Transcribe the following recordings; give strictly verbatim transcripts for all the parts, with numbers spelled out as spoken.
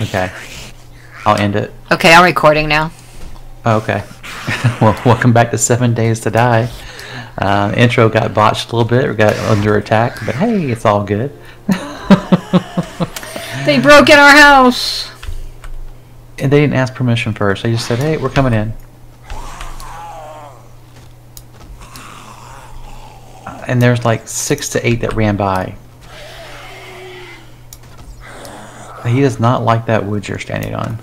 Okay, I'll end it. Okay, I'm recording now. Okay. Well, welcome back to Seven Days to Die. Uh, intro got botched a little bit. We got under attack, but hey, it's all good. They broke in our house. And they didn't ask permission first. They just said, hey, we're coming in. And there's like six to eight that ran by. He does not like that wood you're standing on.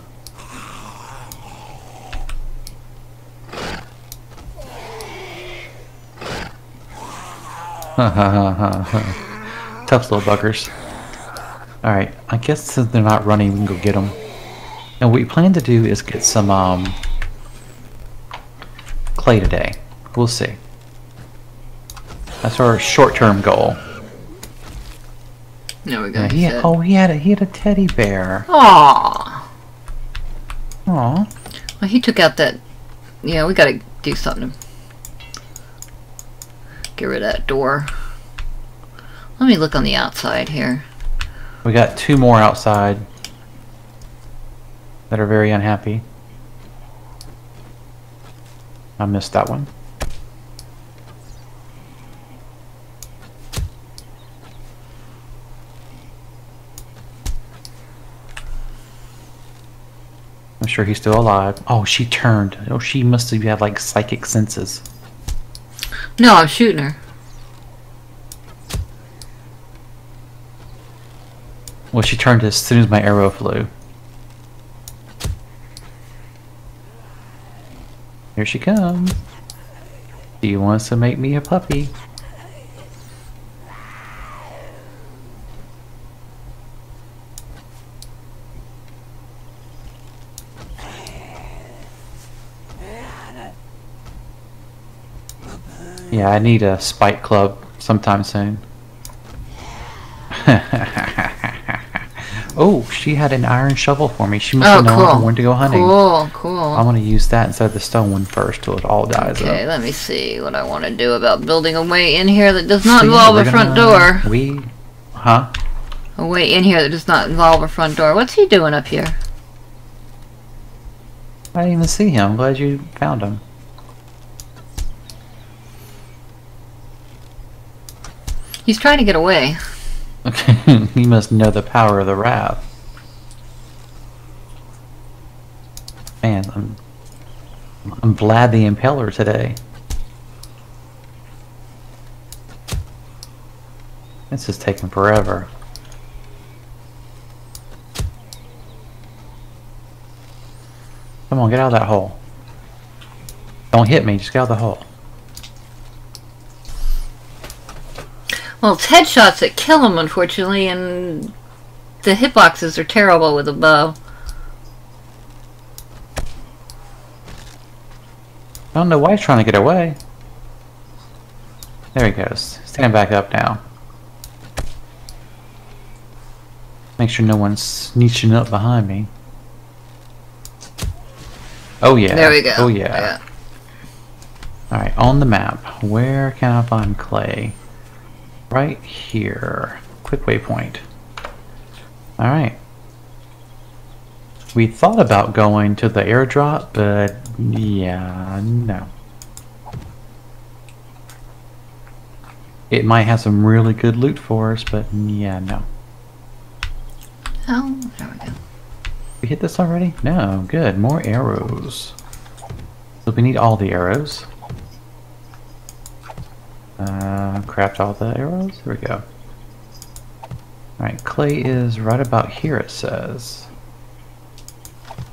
Ha ha ha ha. Tough little buggers. Alright, I guess since they're not running, we can go get them. Now what we plan to do is get some um, clay today. We'll see. That's our short-term goal. No, we got. Yeah. Oh, he had a he had a teddy bear. Aww. Aww. Well, he took out that. Yeah, we gotta do something to get rid of that door. Let me look on the outside here. We got two more outside that are very unhappy. I missed that one. I'm sure he's still alive. Oh, she turned. Oh, she must have had like psychic senses. No, I'm shooting her. Well, she turned as soon as my arrow flew. Here she comes. She wants to make me a puppy. Yeah, I need a spike club sometime soon. Oh, she had an iron shovel for me. She must oh, have known cool. I wanted to go hunting. Cool, cool. I'm going to use that instead of the stone one first till it all dies okay, up. Okay, let me see what I want to do about building a way in here that does not see, involve a front door. We, huh? A way in here that does not involve a front door. What's he doing up here? I didn't even see him. I'm glad you found him. He's trying to get away. Okay, he must know the power of the wrath. Man, I'm I'm Vlad the Impaler today. This is taking forever. Come on, get out of that hole. Don't hit me, just get out of the hole. Well, it's headshots that kill him, unfortunately, and the hitboxes are terrible with a bow. I don't know why he's trying to get away. There he goes. Stand back up now. Make sure no one's sneaking up behind me. Oh, yeah. There we go. Oh, yeah. yeah. Alright, on the map, where can I find clay? Right here. Quick waypoint. Alright. We thought about going to the airdrop, but yeah, no. It might have some really good loot for us, but yeah, no. Oh, there we go. We hit this already? No, good. More arrows. So we need all the arrows. Uh, craft all the arrows. There we go. Alright, clay is right about here, it says.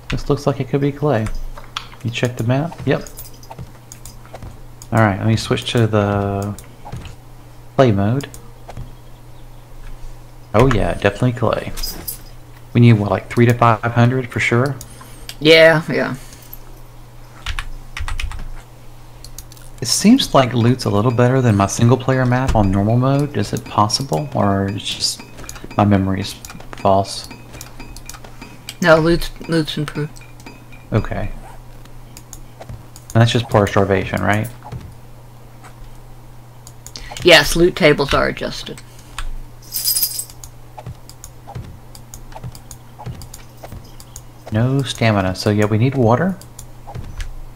This looks like it could be clay. You check the map? Yep. Alright, let me switch to the clay mode. Oh yeah, definitely clay. We need, what, like three to five hundred for sure? Yeah, yeah. It seems like loot's a little better than my single-player map on normal mode. Is it possible, or it's just my memory is false? No, loot's, loot's improved. Okay. And that's just poor starvation, right? Yes, loot tables are adjusted. No stamina. So yeah, we need water.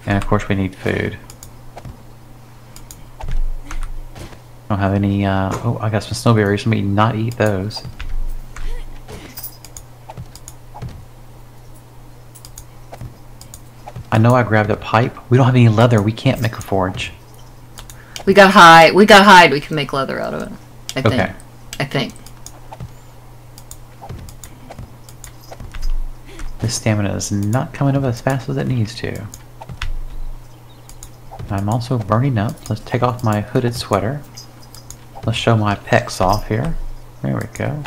And of course we need food. Don't have any, uh, oh, I got some snowberries. Let me not eat those. I know I grabbed a pipe. We don't have any leather. We can't make a forge. We got hide. We got hide. We can make leather out of it. I think. Okay. I think. This stamina is not coming up as fast as it needs to. I'm also burning up. Let's take off my hooded sweater. Let's show my pecs off here. There we go.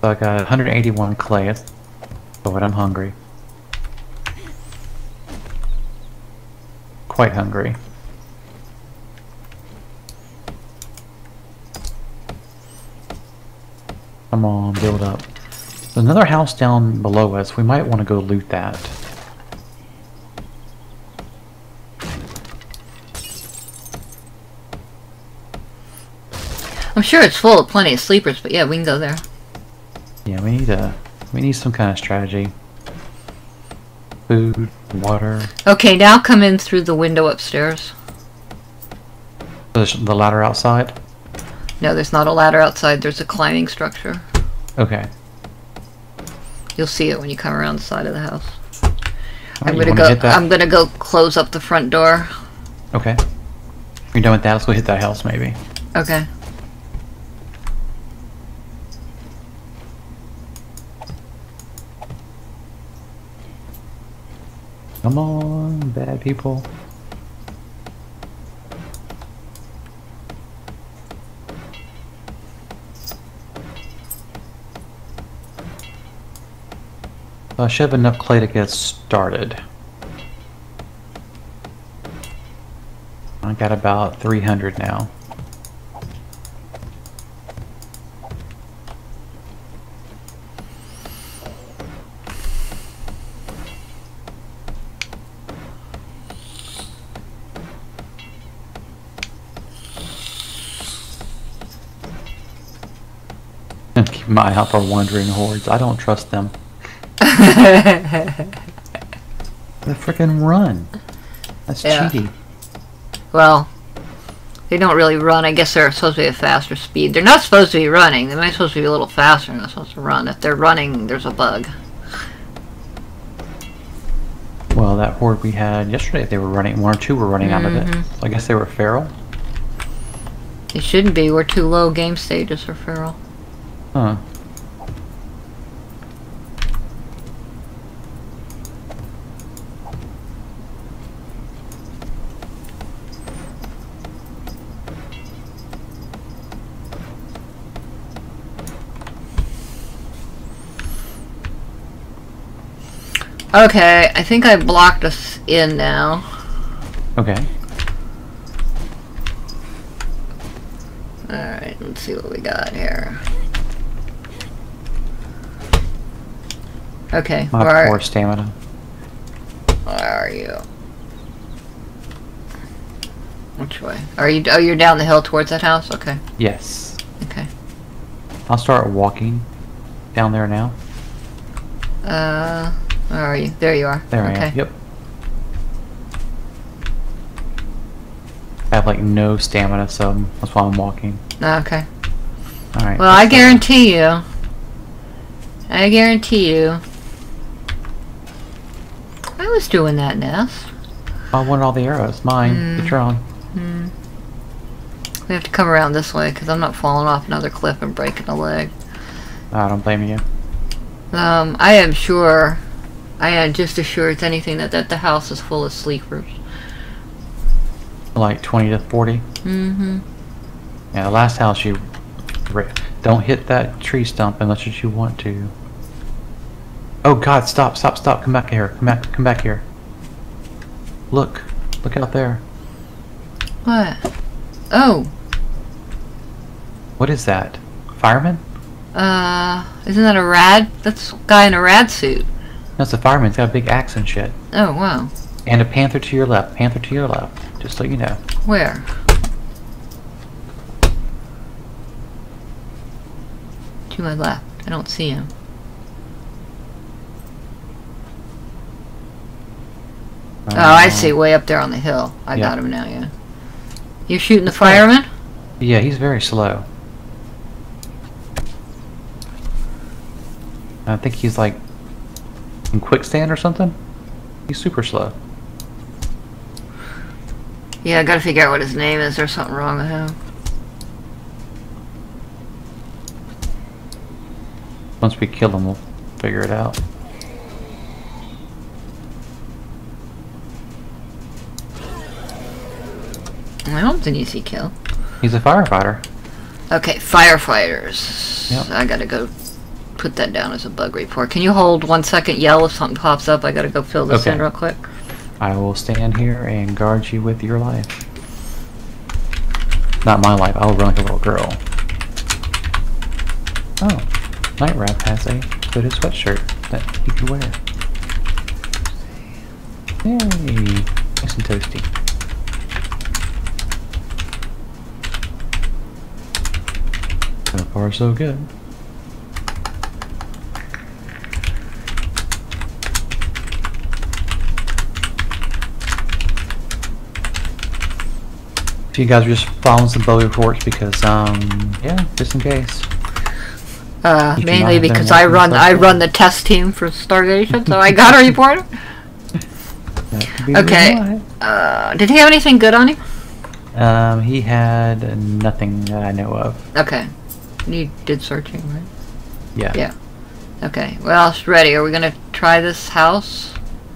So I got one hundred eighty-one clay, but I'm hungry. Quite hungry. Come on, build up. There's another house down below us. We might want to go loot that. I'm sure it's full of plenty of sleepers, but yeah, we can go there. Yeah, we need a, we need some kind of strategy. Food, water. Okay, now come in through the window upstairs. The, the ladder outside? No, there's not a ladder outside. There's a climbing structure. Okay. You'll see it when you come around the side of the house. Right, I'm gonna go. I'm gonna go close up the front door. Okay. You're done with that. Let's go hit that house, maybe. Okay. Come on, bad people. I should have enough clay to get started. I got about three hundred now. Keep my eye out for wandering hordes. I don't trust them. The frickin' run. That's yeah. Cheaty. Well, they don't really run. I guess they're supposed to be a faster speed. They're not supposed to be running. They might be supposed to be a little faster. They're not supposed to run. If they're running, there's a bug. Well, that horde we had yesterday, they were running. One or two were running mm-hmm. out of it. So I guess they were feral. They shouldn't be. We're too low game stages for feral. Huh. Okay, I think I blocked us in now. Okay. Alright, let's see what we got here. Okay. My where poor are, stamina. Where are you? Which way? Are you? Oh, you're down the hill towards that house? Okay. Yes. Okay. I'll start walking down there now. Uh... Where are you? There you are. There okay. I am. Yep. I have like no stamina, so that's why I'm walking. Okay. All right. Well, I guarantee start. you. I guarantee you. I was doing that, Ness. I wanted all the arrows. Mine. Mm. Get your own. Mm. We have to come around this way because I'm not falling off another cliff and breaking a leg. I don't blame you. Um, I am sure. I am just as sure as anything that, that the house is full of sleepers. Like twenty to forty? Mm-hmm. Yeah, the last house you... Don't hit that tree stump unless you want to. Oh god, stop, stop, stop. Come back here. Come back, come back here. Look. Look out there. What? Oh. What is that? Fireman? Uh, isn't that a rad? That's a guy in a rad suit. No, it's a fireman. He's got a big axe and shit. Oh, wow. And a panther to your left. Panther to your left. Just so you know. Where? To my left. I don't see him. Oh, oh I see. Way up there on the hill. I yeah. got him now, yeah. You're shooting the fireman? Yeah, he's very slow. I think he's like in quicksand or something. He's super slow. Yeah, I gotta figure out what his name is. There's something wrong with him. Once we kill him, we'll figure it out. I hope it's an easy kill. He's a firefighter. Okay, firefighters. Yep. I gotta go put that down as a bug report. Can you hold one second, yell if something pops up? I gotta go fill this okay. in real quick. I will stand here and guard you with your life. Not my life, I'll run like a little girl. Oh. Night Wrap has a hooded sweatshirt that you can wear. Yay! Nice and toasty. So far, so good. So you guys are just following some bug reports because, um, yeah, just in case. Uh, mainly because I run I run the test team for Starvation, so I got a report. Okay. Uh, did he have anything good on him? Um, he had nothing that I know of. Okay. You did searching, right? Yeah. Yeah. Okay. Well, it's ready. Are we gonna try this house?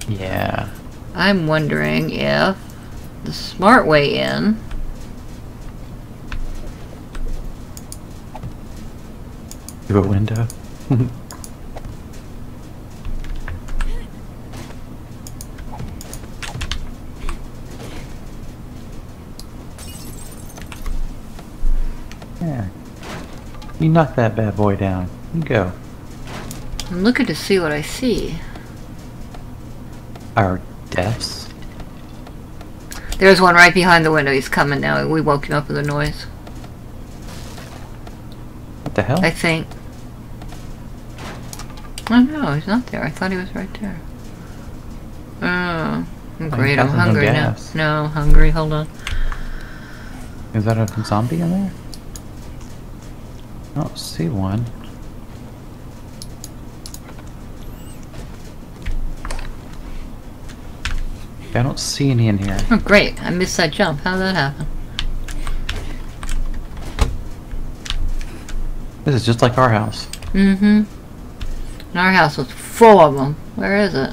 Yeah. I'm wondering if the smart way in. Through a window. Yeah. You knock that bad boy down. You go. I'm looking to see what I see. Our deaths? There's one right behind the window. He's coming now. We woke him up with a noise. What the hell? I think. Oh no, he's not there. I thought he was right there. Oh, I'm great. I'm hungry now. No, I'm hungry. Hold on. Is that a zombie in there? I don't see one. I don't see any in here. Oh, great. I missed that jump. How did that happen? This is just like our house. Mm-hmm. And our house was full of them. Where is it?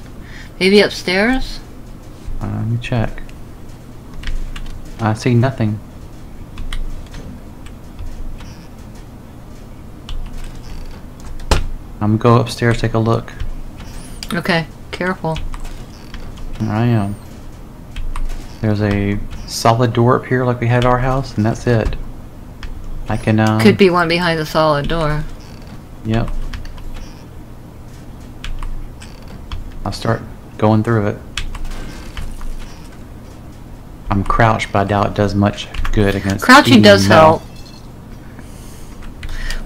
Maybe upstairs? Uh, let me check. I see nothing. I'm gonna go upstairs, take a look. Okay, careful. There I am. There's a solid door up here like we had at our house, and that's it. I can, um... could be one behind the solid door. Yep. I'll start going through it. I'm crouched, but I doubt it does much good against crouching does metal. help.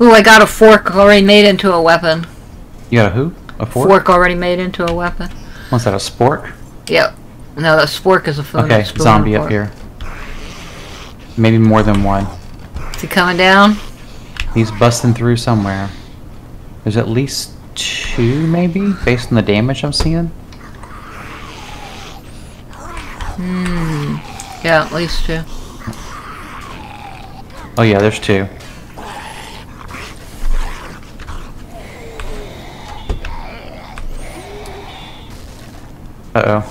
Ooh, I got a fork already made into a weapon. You got a who? A fork? Fork already made into a weapon. What's that, a spork? Yep. No, that spork is a food. Okay, zombie up here. Maybe more than one. Is he coming down? He's busting through somewhere. There's at least two, maybe, based on the damage I'm seeing. Hmm. Yeah, at least two. Oh yeah, there's two. Uh oh.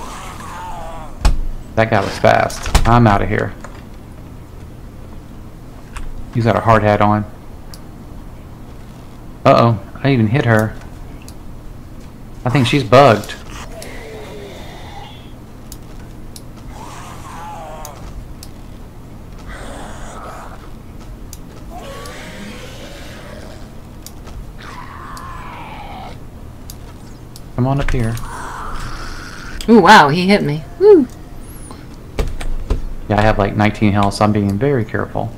That guy was fast. I'm out of here. He's got a hard hat on. Uh oh. I even hit her. I think she's bugged. Come on up here. Ooh, wow, he hit me. Woo! Yeah, I have like nineteen health, so I'm being very careful.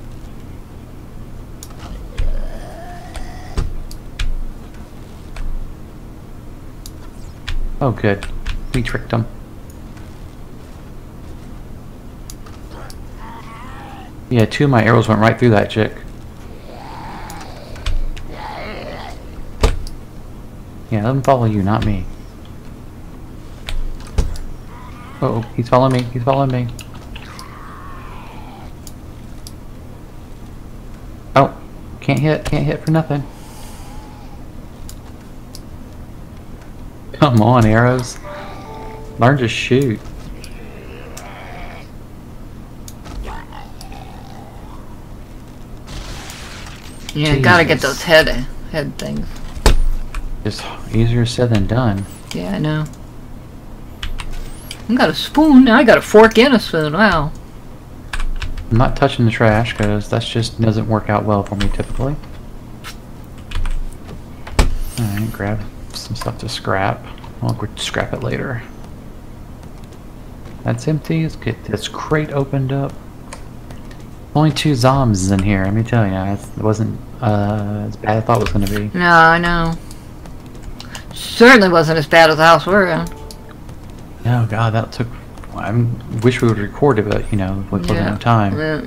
Oh, good. We tricked him. Yeah, two of my arrows went right through that chick. Yeah, let him follow you, not me. Uh-oh, he's following me, he's following me. Oh, can't hit, can't hit for nothing. Come on, arrows. Learn to shoot. Yeah, you gotta get those head head things. It's easier said than done. Yeah, I know. I got a spoon. I got a fork and a spoon. Wow. I'm not touching the trash because that just doesn't work out well for me typically. All right, grab some stuff to scrap. I'll scrap it later. That's empty. Let's get this crate opened up. Only two zombies in here, let me tell you. It wasn't uh, as bad as I thought it was going to be. No, I know. Certainly wasn't as bad as the house we're in. No, God, that took... I wish we would record it, but, you know, we wasn't enough time. Yeah.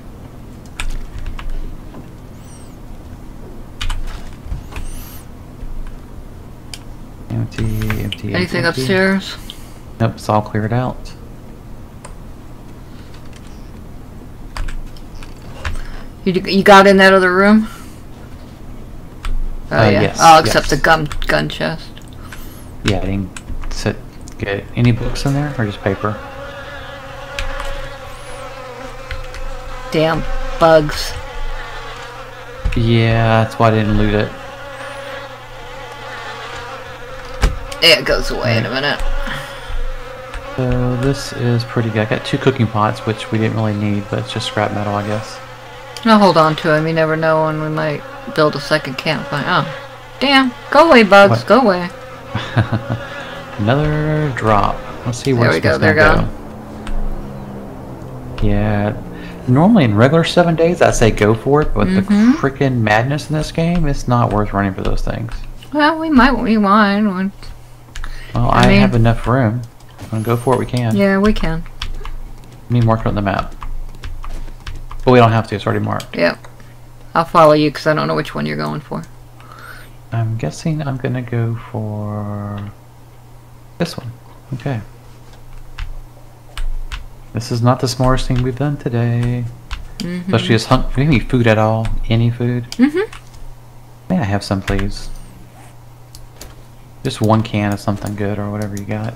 Empty, empty, empty. Anything empty. Upstairs? Nope, it's all cleared out. You you got in that other room? Oh uh, yeah. Yes, oh, except yes. the gun gun chest. Yeah, I didn't sit, get any books in there or just paper. Damn bugs. Yeah, that's why I didn't loot it. It goes away right in a minute. So this is pretty good. I got two cooking pots, which we didn't really need, but it's just scrap metal, I guess. I'll hold on to him. You never know when we might build a second campfire. Oh, damn! Go away, bugs. What? Go away. Another drop. Let's see where it's going to go. Yeah. Normally in regular seven days, I say go for it, but mm-hmm. the freaking madness in this game, it's not worth running for those things. Well, we might rewind. Well, I, I mean, have enough room. If we want to go for it, we can. Yeah, we can. Let me mark it on the map. But we don't have to, it's already marked. Yep. I'll follow you because I don't know which one you're going for. I'm guessing I'm going to go for this one. Okay. This is not the smartest thing we've done today. Mm-hmm. Especially this hunt. Do we have any food at all? Any food? Mm-hmm. May I have some, please? Just one can of something good or whatever you got.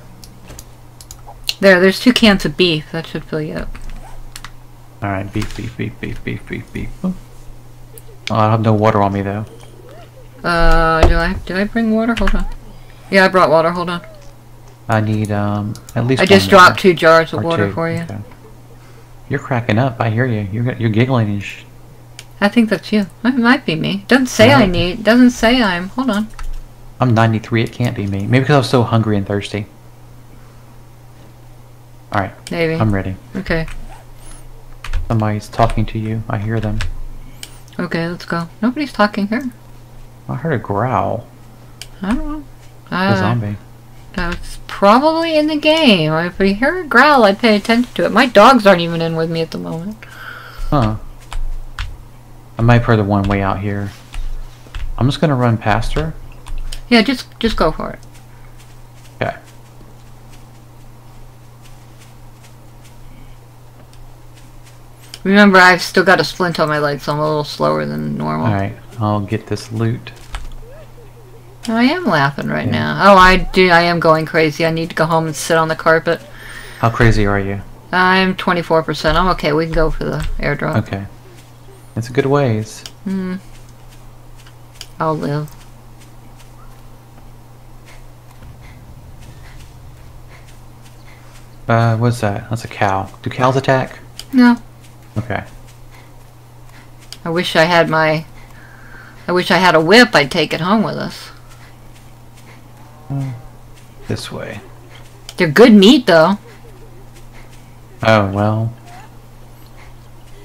There, there's two cans of beef. That should fill you up. Alright, beef, beef, beef, beef, beef, beef, beef. Oh, I have no water on me, though. Uh, do I, did I bring water? Hold on. Yeah, I brought water. Hold on. I need, um, at least I one just dropped two jars of water two. for you. Okay. You're cracking up. I hear you. You're, you're giggling and sh I think that's you. It might be me. Doesn't say yeah. I need. Doesn't say I'm. Hold on. I'm ninety-three. It can't be me. Maybe because I was so hungry and thirsty. Alright. Maybe. I'm ready. Okay. Somebody's talking to you. I hear them. Okay, let's go. Nobody's talking here. I heard a growl. I don't know. Uh, a zombie. That's probably in the game. If we hear a growl, I'd pay attention to it. My dogs aren't even in with me at the moment. Huh. I might have heard the one way out here. I'm just going to run past her. Yeah, just, just go for it. Okay. Remember, I've still got a splint on my leg, so I'm a little slower than normal. Alright, I'll get this loot. I am laughing right yeah. now. Oh, I do. I am going crazy. I need to go home and sit on the carpet. How crazy are you? I'm twenty-four percent. I'm okay. We can go for the airdrop. Okay. It's a good ways. Hmm. I'll live. Uh, what's that? That's a cow. Do cows attack? No. Okay. I wish I had my... I wish I had a whip. I'd take it home with us. Mm. this way. They're good meat, though. Oh, well.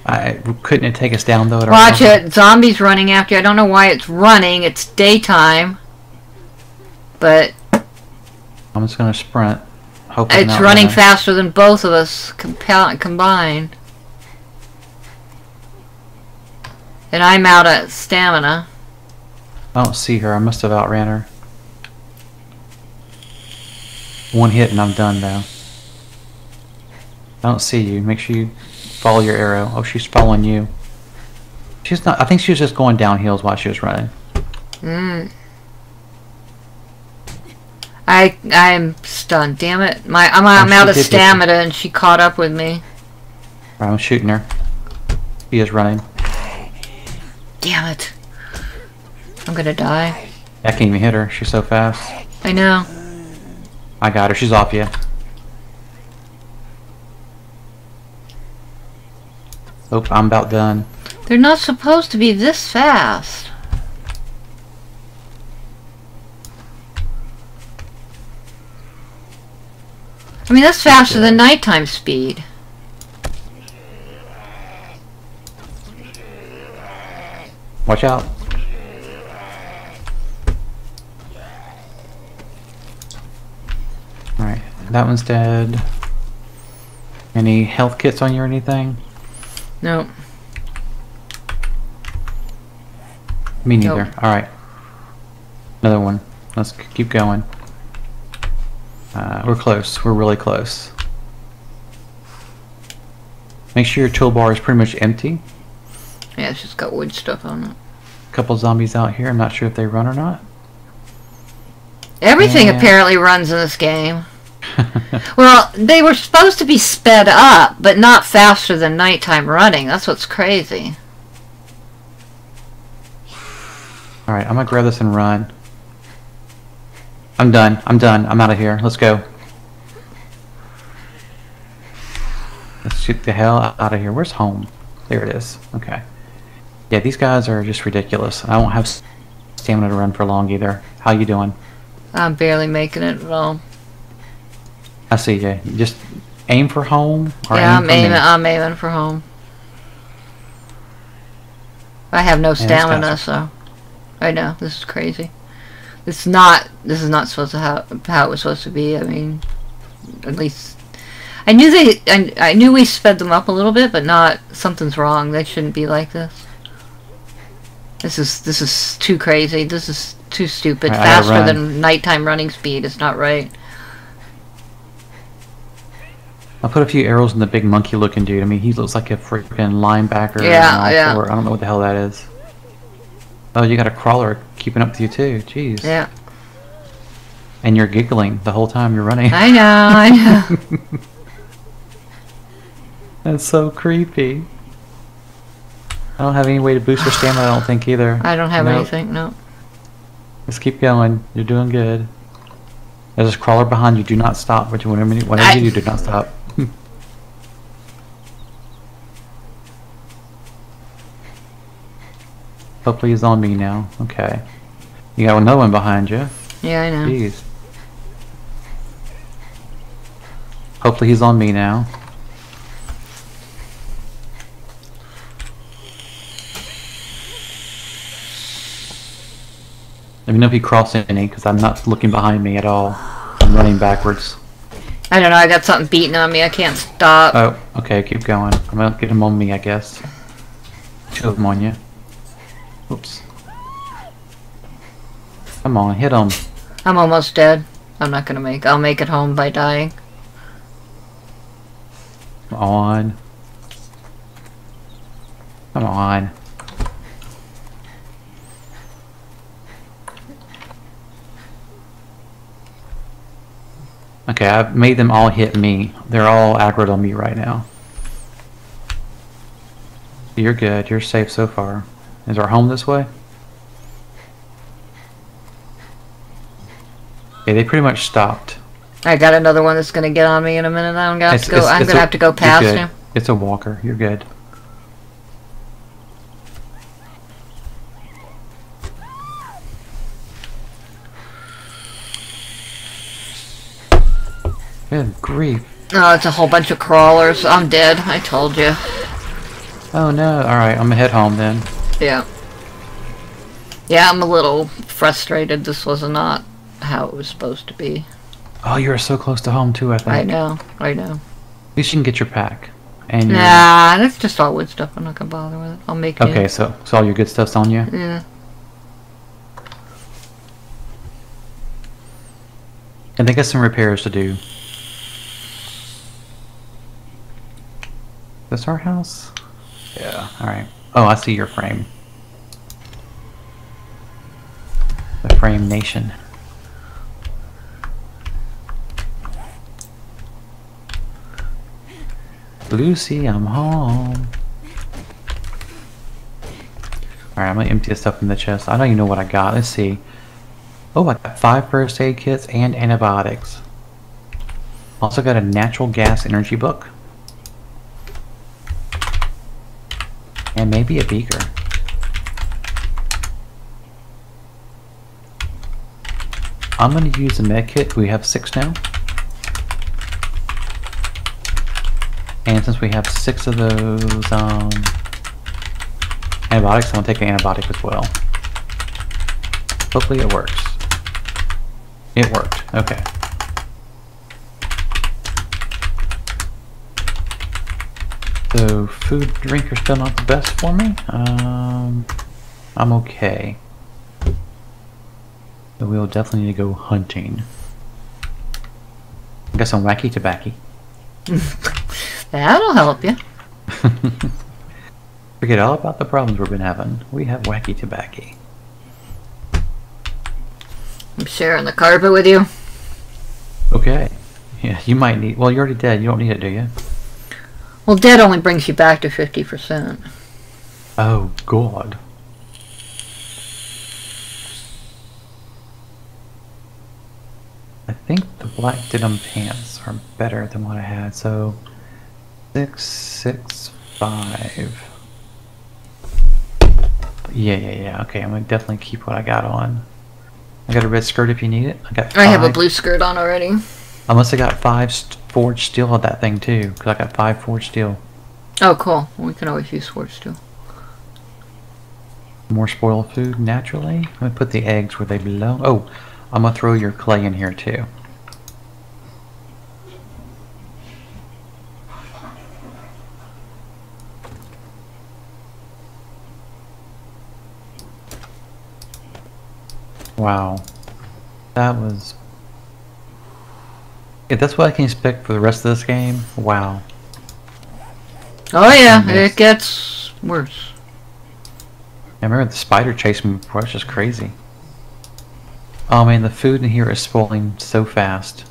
I couldn't it take us down, though? At Watch our it. Zombies running after you. I don't know why it's running. It's daytime. But... I'm just going to sprint. Hope it's running running faster than both of us combined. And I'm out of stamina. I don't see her. I must have outran her. One hit and I'm done, though. I don't see you. Make sure you follow your arrow. Oh, she's following you. She's not... I think she was just going down hills while she was running. Mm. I... I'm stunned. Damn it. My, I'm, I'm oh, out of stamina and she caught up with me. Right, I'm shooting her. She is running. Damn it. I'm gonna die. I can't even hit her. She's so fast. I know. I got her. She's off you. Oop, I'm about done. They're not supposed to be this fast. I mean, that's faster than nighttime speed. Watch out. Alright, that one's dead. Any health kits on you or anything? No. Me neither. Nope. Alright. Another one. Let's keep going. Uh, we're close. We're really close. Make sure your toolbar is pretty much empty. Yeah, it's just got wood stuff on it. Couple zombies out here. I'm not sure if they run or not. Everything yeah. apparently runs in this game. Well, they were supposed to be sped up, but not faster than nighttime running. That's what's crazy. Alright, I'm gonna grab this and run. I'm done. I'm done. I'm out of here. Let's go. Let's get the hell out of here. Where's home? There it is. Okay. Yeah, these guys are just ridiculous. I won't have stamina to run for long either. How you doing? I'm barely making it at all. I see you. Just aim for home? Or yeah, aim I'm, aiming, I'm aiming for home. I have no stamina, yeah, so... I know, this is crazy. It's not... This is not supposed to how, how it was supposed to be. I mean... At least... I knew they... I, I knew we sped them up a little bit, but not... Something's wrong. They shouldn't be like this. This is... This is too crazy. This is... Too stupid. Right, faster than nighttime running speed. It's not right. I'll put a few arrows in the big monkey looking dude. I mean, he looks like a freaking linebacker. Yeah, yeah. Or I don't know what the hell that is. Oh, you got a crawler keeping up to you too. Jeez. Yeah. And you're giggling the whole time you're running. I know, I know. That's so creepy. I don't have any way to boost your stamina, I don't think either. I don't have nope. anything, no. Just keep going. You're doing good. There's a crawler behind you. Do not stop. Whatever I... you do, do not stop. Hopefully he's on me now. Okay. You got another one behind you. Yeah, I know. Jeez. Hopefully he's on me now. Let me know if you cross any, because I'm not looking behind me at all. I'm running backwards. I don't know, I got something beating on me, I can't stop. Oh, okay, keep going. I'm gonna get them on me, I guess. Two of them on you. Oops. Come on, hit them. I'm almost dead. I'm not gonna make I'll make it home by dying. Come on. Come on. Okay, I've made them all hit me. They're all aggroed on me right now. You're good. You're safe so far. Is our home this way? Okay, they pretty much stopped. I got another one that's going to get on me in a minute. I'm going to go, I'm gonna have to go past him. It's a walker. You're good. Good grief. Oh, it's a whole bunch of crawlers. I'm dead. I told you. Oh no. Alright, I'm gonna head home then. Yeah. Yeah, I'm a little frustrated. This was not how it was supposed to be. Oh, you were so close to home too, I think. I know. I know. At least you can get your pack. And your... Nah, that's just all wood stuff. I'm not gonna bother with it. I'll make it. Okay, so, so all your good stuff's on you? Yeah. And they got some repairs to do. That's our house? Yeah. Alright. Oh, I see your frame. The Frame Nation. Lucy, I'm home. Alright, I'm gonna empty this stuff in the chest. I don't even know what I got. Let's see. Oh, I got five first aid kits and antibiotics. Also got a natural gas energy book. And maybe a beaker. I'm going to use a med kit. We have six now. And since we have six of those um, antibiotics, I'm going to take an antibiotic as well. Hopefully it works. It worked. Okay. So food, drink are still not the best for me. Um, I'm okay. But we'll definitely need to go hunting. I got some wacky tobacco. That'll help you. Forget all about the problems we've been having. We have wacky tobacco. I'm sharing the carpet with you. Okay. Yeah, you might need... Well, you're already dead. You don't need it, do you? Well, dead only brings you back to fifty percent. Oh, God. I think the black denim pants are better than what I had, so... Six, six, five. Yeah, yeah, yeah. Okay, I'm going to definitely keep what I got on. I got a red skirt if you need it. I got. Five. I have a blue skirt on already. Unless I got five st forged steel on that thing too, because I got five forged steel. Oh, cool. We can always use forged steel. More spoiled food naturally. I'm gonna put the eggs where they belong. Oh, I'm gonna throw your clay in here too. Wow, that was... If that's what I can expect for the rest of this game, wow. Oh yeah, it gets worse. I remember the spider chased me before, it's just crazy. Oh man, the food in here is spoiling so fast.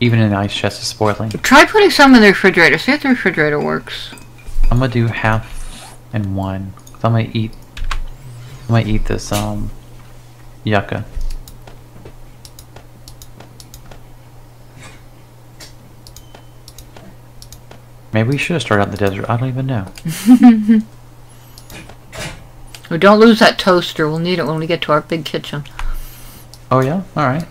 Even an ice chest is spoiling. Try putting some in the refrigerator, see if the refrigerator works. I'm gonna do half and one. So I might eat. I might eat this um yucca. Maybe we should have started out in the desert. I don't even know. We don't lose that toaster. We'll need it when we get to our big kitchen. Oh yeah. All right.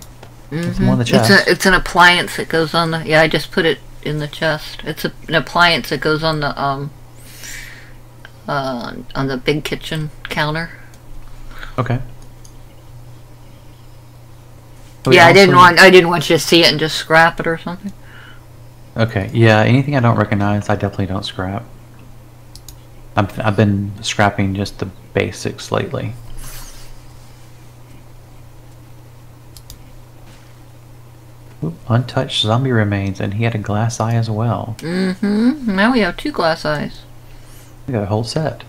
Mm-hmm. It's more in the chest. It's, a, it's an appliance that goes on the. Yeah, I just put it in the chest. It's a, an appliance that goes on the um. Uh, on the big kitchen counter. Okay. But yeah, I didn't want I didn't want you to see it and just scrap it or something. Okay. Yeah. Anything I don't recognize, I definitely don't scrap. I've I've been scrapping just the basics lately. Oop, untouched zombie remains, and he had a glass eye as well. Mm-hmm. Now we have two glass eyes. We got a whole set.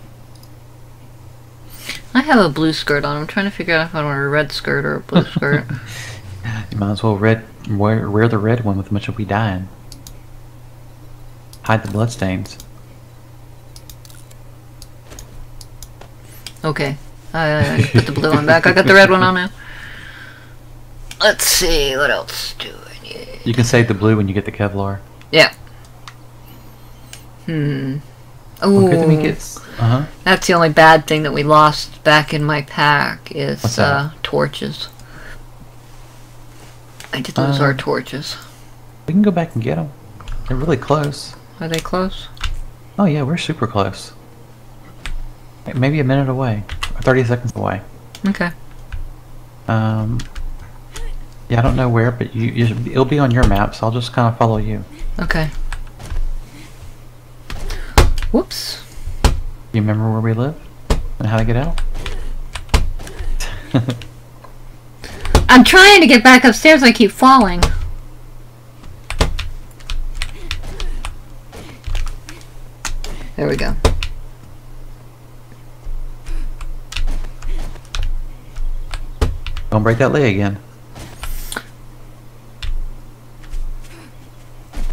I have a blue skirt on. I'm trying to figure out if I want a red skirt or a blue skirt. You might as well red wear, wear the red one with a bunch of we dying. Hide the bloodstains. Okay. I, I put the blue one back. I got the red one on now. Let's see. What else do I need? You can save the blue when you get the Kevlar. Yeah. Hmm. Ooh, okay, that uh-huh. That's the only bad thing that we lost back in my pack is uh, torches. I did lose um, our torches. We can go back and get them. They're really close. Are they close? Oh yeah, we're super close. Maybe a minute away, or thirty seconds away. Okay. Um. Yeah, I don't know where, but you, you it'll be on your map, so I'll just kind of follow you. Okay. Whoops. You remember where we live and how to get out? I'm trying to get back upstairs. I keep falling. There we go. Don't break that leg again.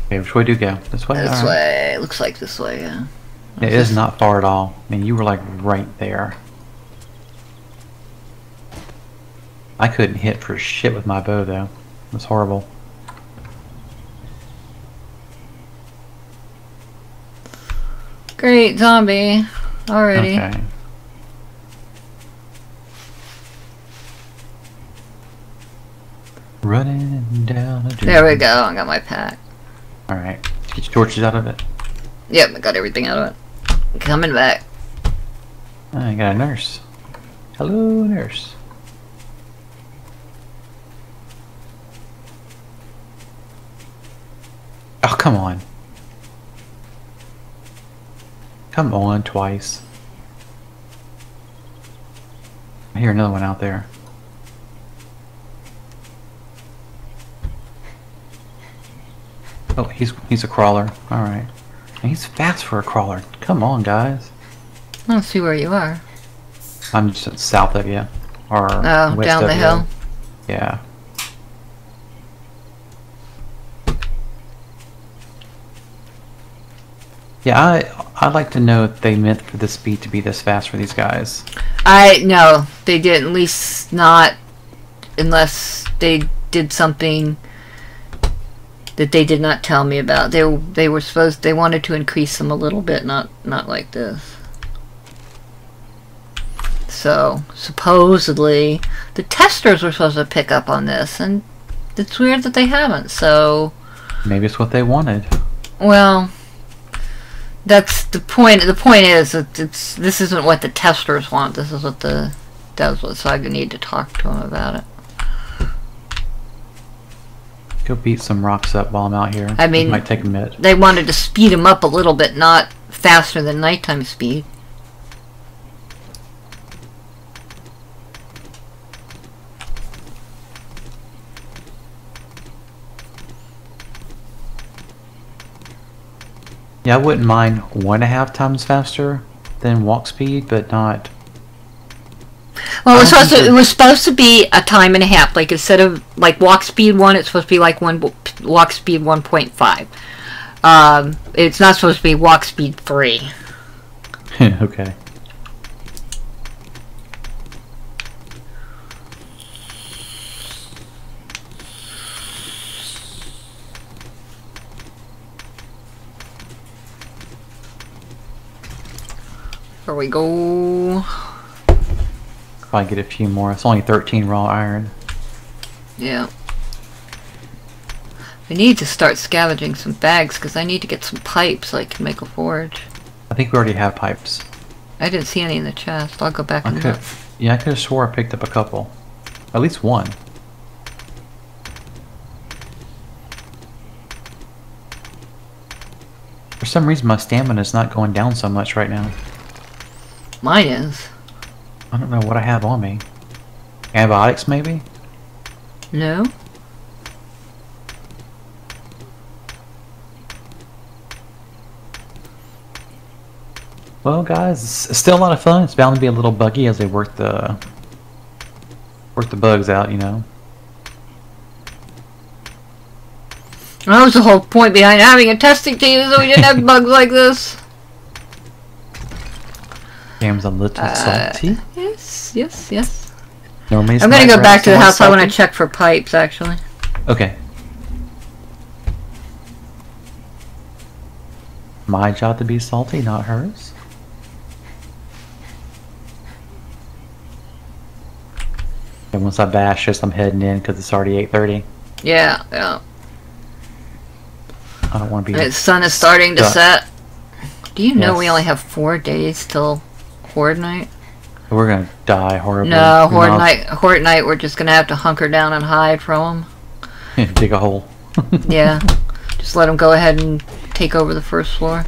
Okay, which way do you go? This way? This way. It looks like this way, yeah. It is not far at all. I mean, you were like right there. I couldn't hit for shit with my bow, though. It was horrible. Great zombie. Already. Okay. Running down the door. There we go. I got my pack. Alright. Get your torches out of it. Yep, I got everything out of it. Coming back. I got a nurse. Hello, nurse. Oh, come on. Come on, twice. I hear another one out there. Oh, he's he's a crawler. All right, he's fast for a crawler. Come on, guys. I don't see where you are. I'm just south of you, or oh, west down of the you. Hill. Yeah. Yeah, I I'd like to know if they meant for the speed to be this fast for these guys. I no, they didn't. At least not, unless they did something that they did not tell me about. They they were supposed they wanted to increase them a little bit, not not like this. So supposedly the testers were supposed to pick up on this, and it's weird that they haven't. So maybe it's what they wanted. Well, that's the point. The point is that it's this isn't what the testers want. This is what the devs want. So I need to talk to them about it. Go beat some rocks up while I'm out here. I mean, it might take a minute. They wanted to speed them up a little bit, not faster than nighttime speed. Yeah, I wouldn't mind one and a half times faster than walk speed, but not. Well, it was, supposed to, it was supposed to be a time and a half. Like, instead of, like, walk speed one, it's supposed to be, like, one walk speed one point five. Um, it's not supposed to be walk speed three. Okay. There we go. Probably get a few more. It's only thirteen raw iron. Yeah. We need to start scavenging some bags because I need to get some pipes so I can make a forge. I think we already have pipes. I didn't see any in the chest. I'll go back and look. Yeah, I could have swore I picked up a couple. At least one. For some reason my stamina is not going down so much right now. Mine is. I don't know what I have on me. Antibiotics, maybe? No. Well, guys, it's still a lot of fun. It's bound to be a little buggy as they work the work the bugs out, you know. That was the whole point behind having a testing team, so we didn't have bugs like this. Cam's a little uh, salty. Yes, yes, yes. Normally I'm gonna go back to the house. Salty. I want to check for pipes, actually. Okay. My job to be salty, not hers. And once I bash this, I'm heading in because it's already eight thirty. Yeah, yeah. I don't want to be... The sun is starting to duck. set. Do you know yes. we only have four days till Horde Night? We're gonna die horribly. No, Horde no. Night, Horde Night, we're just gonna have to hunker down and hide from them. Yeah, dig a hole. Yeah. Just let them go ahead and take over the first floor.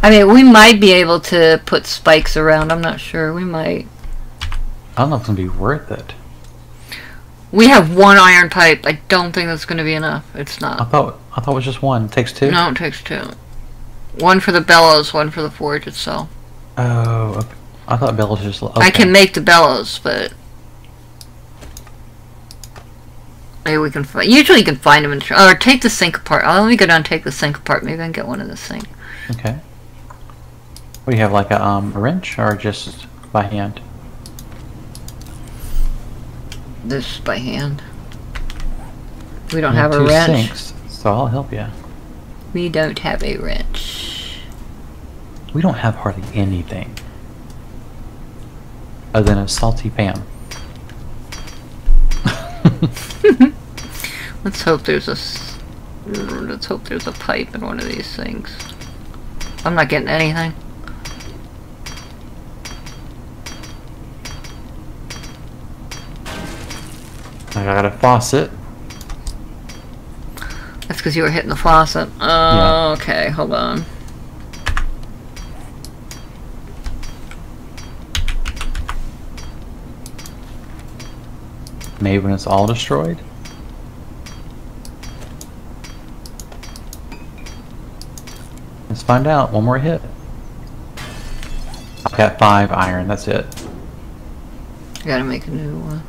I mean, we might be able to put spikes around. I'm not sure. We might. I don't know if it's gonna be worth it. We have one iron pipe. I don't think that's gonna be enough. It's not. I thought I thought it was just one. It takes two. No, it takes two. One for the bellows, one for the forge itself. Oh, okay. I thought bellows just. Okay. I can make the bellows, but maybe we can find. Usually, you can find them in. Or take the sink apart. Oh, let me go down and take the sink apart. Maybe I can get one in the sink. Okay. What do you have, like a um a wrench or just by hand? This by hand. We don't we have, have a two wrench. Sinks, so I'll help you. We don't have a wrench. We don't have hardly anything other than a salty Pam. Let's hope there's a. Let's hope there's a pipe in one of these things. I'm not getting anything. I got a faucet. That's because you were hitting the faucet. Oh, yeah. Okay, hold on. Maybe when it's all destroyed? Let's find out. One more hit. I've got five iron, that's it. I gotta make a new one.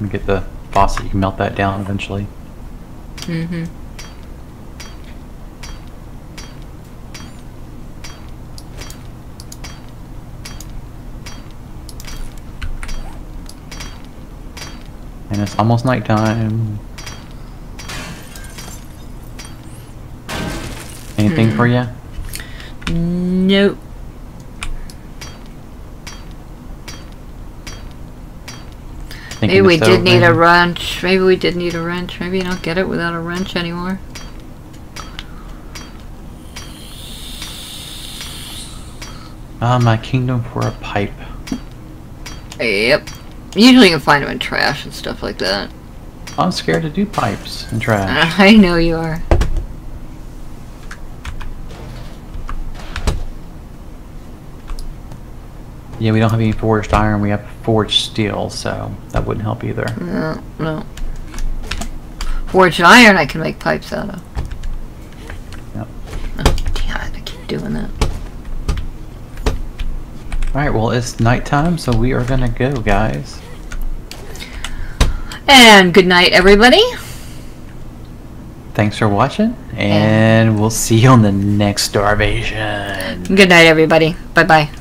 And get the faucet, you can melt that down eventually. Mm-hmm. And it's almost nighttime. Anything hmm. for you? Nope. Maybe we did need a wrench. Maybe we did need a wrench. Maybe you don't get it without a wrench anymore. Ah, my kingdom for a pipe. Yep. Usually you can find them in trash and stuff like that. I'm scared to do pipes and trash. I know you are. Yeah, we don't have any forged iron, we have forged steel, so that wouldn't help either. No, no. Forged iron I can make pipes out of. Yep. Oh, damn it, I keep doing that. Alright, well, it's nighttime, so we are gonna go, guys. And good night, everybody. Thanks for watching, and, and we'll see you on the next Starvation. Good night, everybody. Bye-bye.